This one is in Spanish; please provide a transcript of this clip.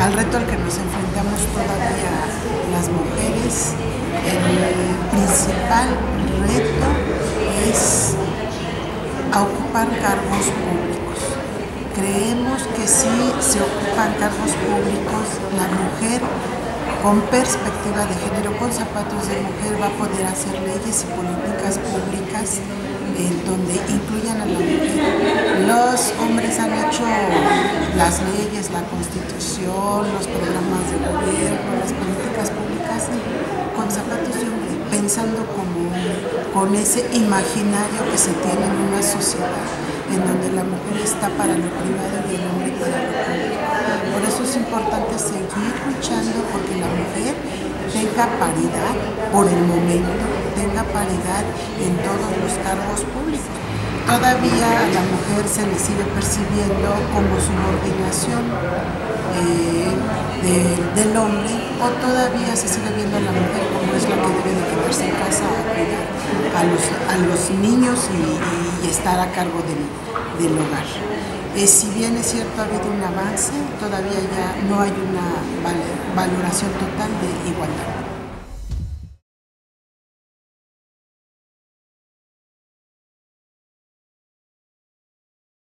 al reto al que nos enfrentamos todavía las mujeres. El principal reto es a ocupar cargos públicos. Creemos que si se ocupan cargos públicos, la mujer con perspectiva de género, con zapatos de mujer, va a poder hacer leyes y políticas públicas donde incluyan a la mujer. Los hombres han hecho las leyes, la constitución, los programas de gobierno, las políticas públicas con zapatos de hombre, pensando como con ese imaginario que se tiene en una sociedad en donde la mujer está para lo privado y el hombre para lo público. Por eso es importante seguir luchando porque la mujer tenga paridad por el momento, tenga paridad en todos los cargos públicos. Todavía a la mujer se le sigue percibiendo como subordinación del hombre, o todavía se sigue viendo a la mujer como es la que debe de quedarse en casa a cuidar a los niños y estar a cargo del hogar. Si bien es cierto ha habido un avance, todavía ya no hay una valoración total de igualdad.